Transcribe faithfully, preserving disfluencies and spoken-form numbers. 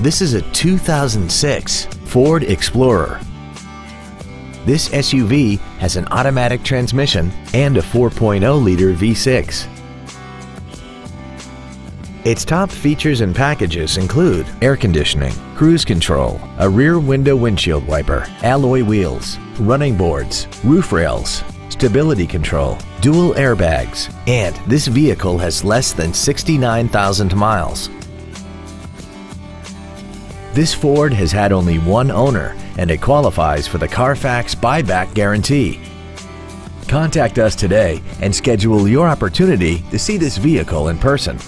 This is a two thousand six Ford Explorer. This S U V has an automatic transmission and a four point oh liter V six. Its top features and packages include air conditioning, cruise control, a rear window windshield wiper, alloy wheels, running boards, roof rails, stability control, dual airbags, and this vehicle has less than sixty-nine thousand miles. This Ford has had only one owner and it qualifies for the Carfax buyback guarantee. Contact us today and schedule your opportunity to see this vehicle in person.